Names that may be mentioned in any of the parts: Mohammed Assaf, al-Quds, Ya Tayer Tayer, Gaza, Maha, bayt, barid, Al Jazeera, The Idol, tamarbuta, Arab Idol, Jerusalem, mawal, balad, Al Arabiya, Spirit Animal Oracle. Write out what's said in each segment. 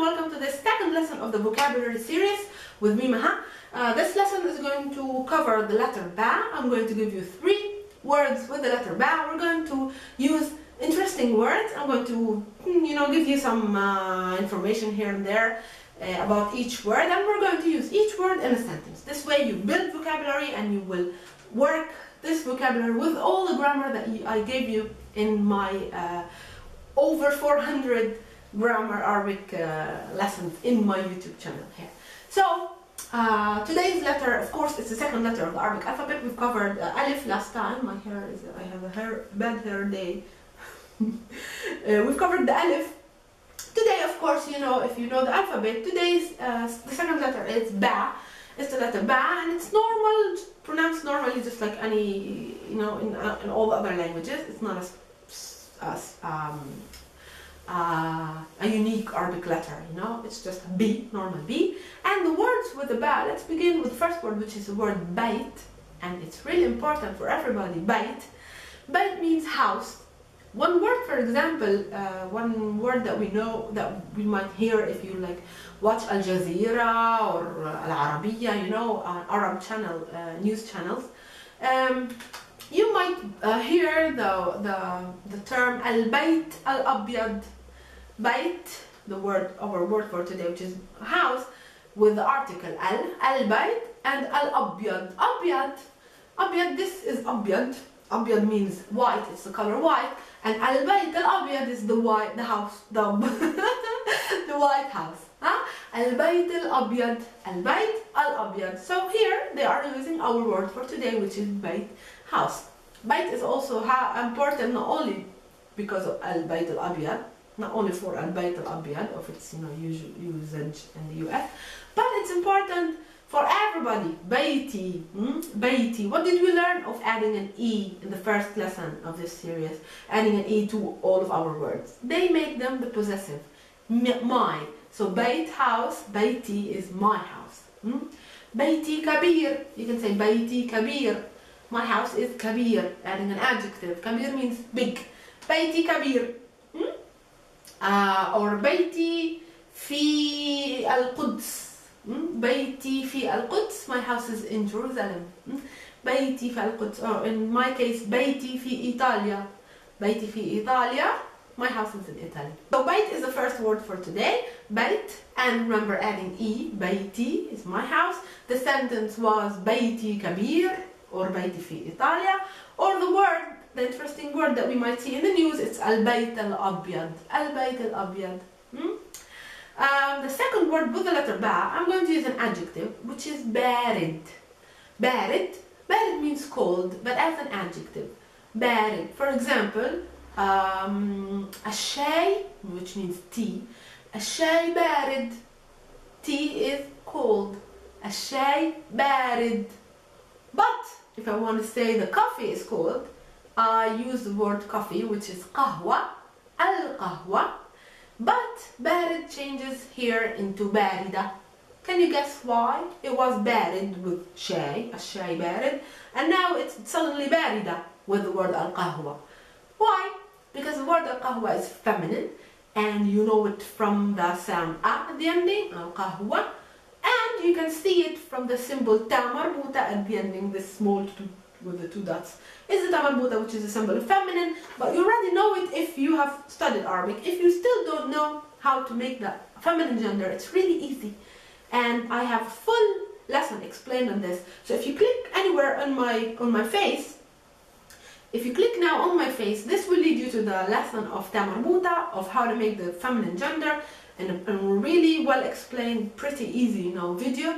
Welcome to the second lesson of the vocabulary series with me, Maha. This lesson is going to cover the letter ba. I'm going to give you three words with the letter ba. We're going to use interesting words. I'm going to, give you some information here and there about each word, and we're going to use each word in a sentence. This way you build vocabulary and you will work this vocabulary with all the grammar that I gave you in my over 400 grammar Arabic lessons in my YouTube channel here. So today's letter, of course, it's the second letter of the Arabic alphabet. We've covered alif last time. My hair is, I have a bad hair day. We've covered the alif. Today, of course, if you know the alphabet, today's the second letter is ba. It's the letter ba, and it's normal, pronounced normally, just like any, in all the other languages. It's not a unique Arabic letter, it's just a B, normal B. And the words with the ba, let's begin with the first word, which is the word bayt, and it's really important for everybody. Bayt. Bayt means house. One word, for example, one word that we know, that we might hear if you watch Al Jazeera or Al Arabiya, Arab channel, news channels. You might hear the term al-bayt al-abyad. Bayt, the word, our word for today, which is house, with the article al, al-bayt, and al-abyad. Abyad, abyad, this is abyad. Abyad means white, it's the color white, and al-bayt al-abyad is the white, the house, the, the white house. Huh? Al-bayt al-abyad, al-bayt al-abyad. So here they are using our word for today, which is bayt, house. Bayt is also important, not only because of al-bayt al-abyad, not only for al-bayt al-abyad of its usage in the US, but it's important for everybody. Bayti, bayti. What did we learn of adding an e in the first lesson of this series? Adding an e to all of our words. They make them the possessive. My. So bayt house, bayti is my house. Bayti kabir. You can say bayti kabir. My house is kabir. Adding an adjective. Kabir means big. Bayti kabir. Or bayti fi al-Quds. Bayti fi al-Quds, my house is in Jerusalem. Bayti fi al-Quds, or in my case, bayti fi Italia. Bayti fi Italia, my house is in Italy. So bayt is the first word for today, bayt, and remember adding e, bayti is my house. The sentence was bayti kabir, or bayti fi Italia, or the word, the interesting word that we might see in the news, it's al-bayt al-abyad, al-bayt al-abyad. The second word with the letter ba, I'm going to use an adjective, which is barid. Barid. Barid means cold, but as an adjective. Barid. For example, الشاي, which means tea. الشاي بارد. Tea is cold. الشاي بارد. But if I want to say the coffee is cold, I use the word coffee, which is قهوة. القهوة. But barid changes here into barida. Can you guess why? It was barid with shay, ashay barid, and now it's suddenly barida with the word al-qahwa. Why? Because the word al-qahwa is feminine, and you know it from the sound a at the ending, al-qahwa, and you can see it from the symbol ta marbuta at the ending, this small with the two dots. Is the tamarbuta, which is a symbol of feminine, but you already know it if you have studied Arabic. If you still don't know how to make the feminine gender, it's really easy. And I have a full lesson explained on this. So if you click anywhere on my face, if you click now on my face, this will lead you to the lesson of tamarbuta, of how to make the feminine gender, and a really well explained, pretty easy, video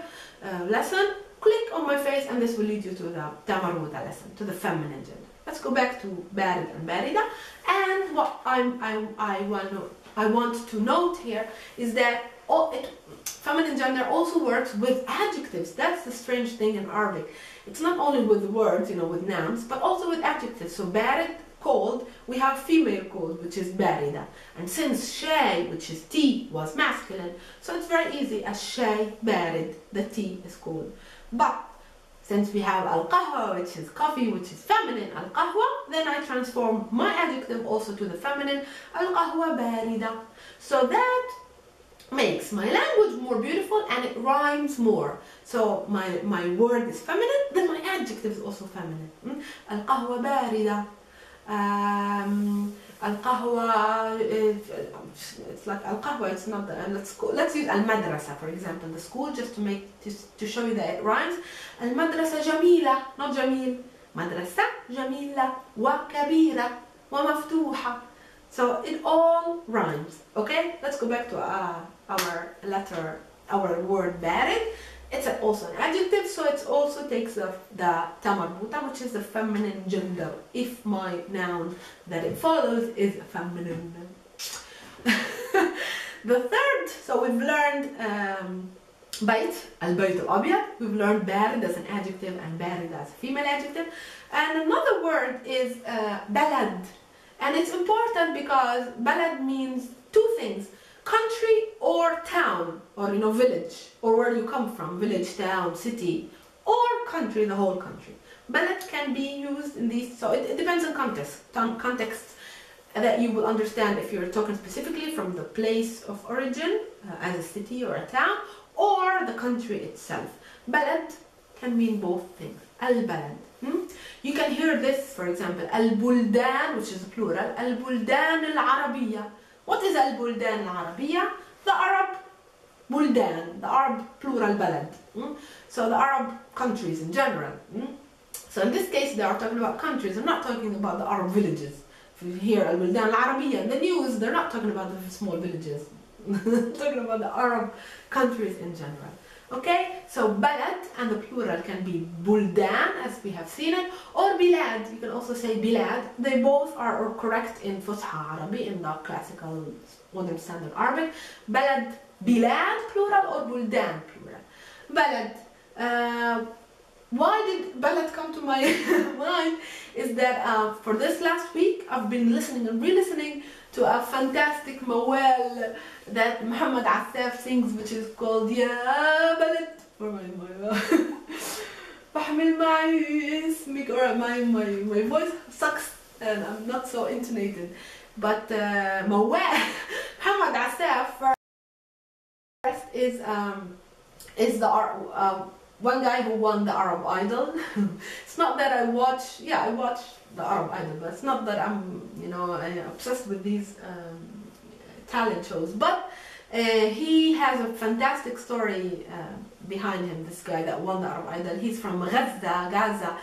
lesson. Click on my face, and this will lead you to the tamarbuta lesson, to the feminine gender. Let's go back to barid and barida. And what I want to note here is that feminine gender also works with adjectives. That's the strange thing in Arabic. It's not only with words, with nouns, but also with adjectives. So barid, cold, we have female cold, which is barida. And since shay, which is tea, was masculine, so it's very easy. As shay barid, the tea is cold. But since we have al-qahwa, which is coffee, which is feminine, al-qahwa, then I transform my adjective also to the feminine, al-qahwa barida. So that makes makes my language more beautiful and it rhymes more. So my word is feminine, then my adjective is also feminine. Al-qahwa barida. Al-qahwa, it's like al-qahwa, it's not the, let's use al-madrasa for example, the school, just to show you that it rhymes. Al-madrasa jamila, not jamil. Madrasa jamila wa kabira wa maftuha. So it all rhymes, okay? Let's go back to our letter, our word barid. It's also an adjective, so it also takes the tamarbuta, which is the feminine gender, if my noun that it follows is feminine. The third, so we've learned bayt, al-bayt al-abyad, we've learned barid as an adjective and barid as a female adjective. And another word is balad. And it's important because balad means two things: country or town, or village, or where you come from, village, town, city, or country, the whole country. Balad can be used in these, so it depends on context that you will understand if you're talking specifically from the place of origin, as a city or a town, or the country itself. Balad can mean both things. Al-balad. You can hear this, for example, al-buldan, which is plural, al-buldan al-arabiya. What is al-buldan al-arabiya? The Arab buldan, the Arab plural balad. So the Arab countries in general. So in this case, they are talking about countries. I'm not talking about the Arab villages. If you hear al-buldan al-arabiya in the news, they're not talking about the small villages. They're talking about the Arab countries in general. Okay, so balad and the plural can be buldan, as we have seen it, or bilad. You can also say bilad. They both are correct in Fusha Arabi, in the classical modern standard Arabic. Balad, bilad plural, or buldan plural. Balad. Why did balad come to my mind? Is that for this last week I've been listening and re-listening to a fantastic mawal that Mohammed Assaf sings, which is called Ya Balad. Or my voice sucks and I'm not so intonated. But mawal Mohammed Assaf first is the one guy who won the Arab Idol. It's not that I watch the Arab Idol, but it's not that I'm, obsessed with these talent shows. But he has a fantastic story behind him, this guy that won the Arab Idol. He's from Gaza,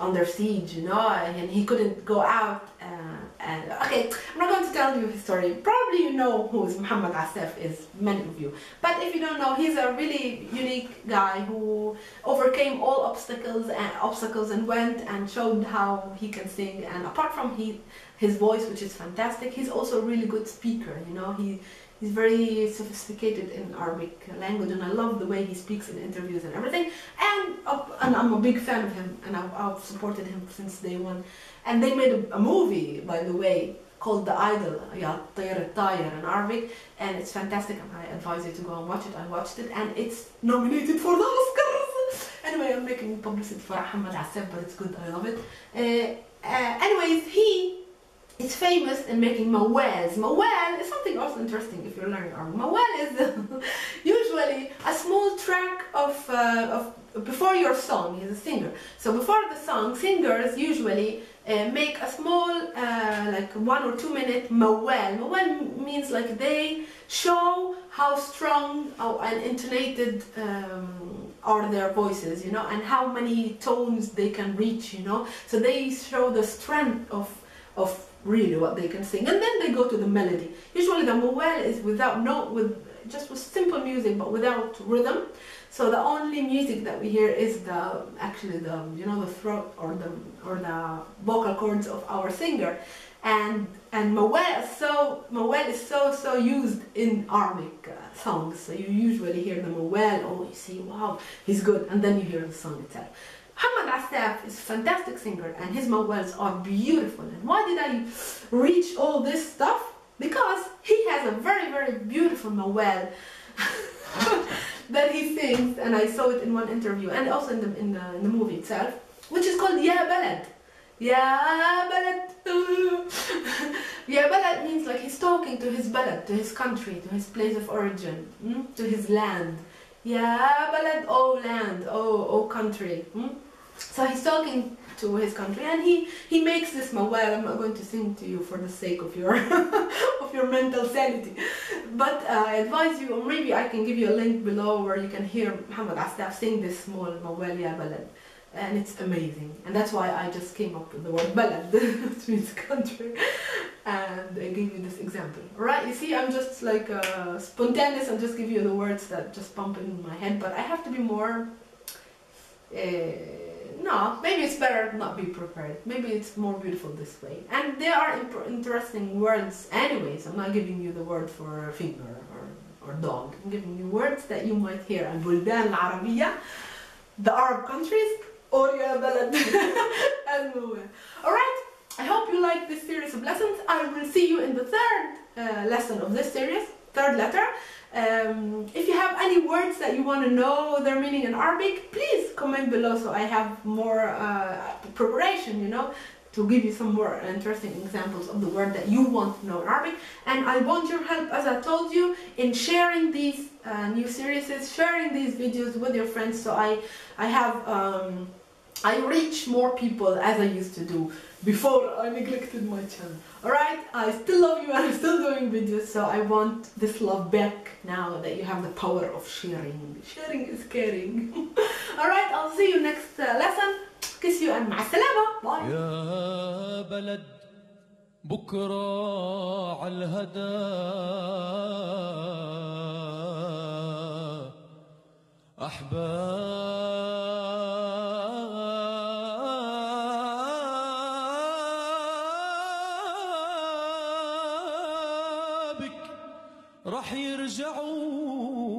under siege, and he couldn't go out. And okay, I'm not going to tell you his story. Probably you know who Mohammed Assaf is, many of you. But if you don't know, he's a really unique guy who overcame all obstacles and went and showed how he can sing. And apart from his voice, which is fantastic, he's also a really good speaker. He's very sophisticated in Arabic language, and I love the way he speaks in interviews and everything. And I'm a big fan of him, and I've supported him since day one. And they made a movie, by the way, called The Idol, Ya Tayer Tayer in Arabic, and it's fantastic, and I advise you to go and watch it. I watched it, and it's nominated for the Oscars! Anyway, I'm making publicity for Mohammed Assaf, but it's good, I love it. Anyways, it's famous in making mawals. Mawal is something also interesting if you're learning Arabic. Mawal is usually a small track of before your song. He's a singer. So before the song, singers usually make a small, like 1 or 2 minute mawal. Mawal means like they show how strong and intonated are their voices, and how many tones they can reach, So they show the strength of really what they can sing, and then they go to the melody. Usually the mawal is just with simple music, but without rhythm. So the only music that we hear is the throat or the vocal cords of our singer. And mawal is so used in Arabic songs. So you usually hear the mawal, you see, wow, he's good, and then you hear the song itself. Mohammed Assaf is a fantastic singer, and his mawals are beautiful. And why did I reach all this stuff? Because he has a very, very beautiful mawal that he sings, and I saw it in one interview, and also in the movie itself, which is called Ya Balad. Ya Balad. Yeah, balad means like he's talking to his balad, to his country, to his place of origin, to his land. Yeah, balad, oh land, oh country. So he's talking to his country, and he makes this mawal. I'm not going to sing to you for the sake of your of your mental sanity, but I advise you, or maybe I can give you a link below where you can hear Mohammed Assaf sing this small mawal ya balad, and it's amazing. And that's why I just came up with the word balad, which means country, and I gave you this example. Right? You see, I'm just like spontaneous. I'm just giving you the words that just pump in my head, but I have to be more. No, maybe it's better not be prepared. Maybe it's more beautiful this way. And there are interesting words anyways. I'm not giving you the word for finger or dog. I'm giving you words that you might hear. And Buldan Al Arabiya, the Arab countries, or Ya Balad. Alright, I hope you like this series of lessons. I will see you in the third lesson of this series, third letter. If you have any words that you want to know their meaning in Arabic, please comment below so I have more preparation, you know, to give you some more interesting examples of the word that you want to know in Arabic. And I want your help, as I told you, in sharing these new series, sharing these videos with your friends, so I reach more people as I used to do before I neglected my channel. Alright, I still love you and I'm still doing videos, so I want this love back now that you have the power of sharing. Sharing is caring. Alright, I'll see you next lesson. Kiss you and مع السلامة. Bye. يا بلد بكرة على الهدى أحباب راح يرجعوا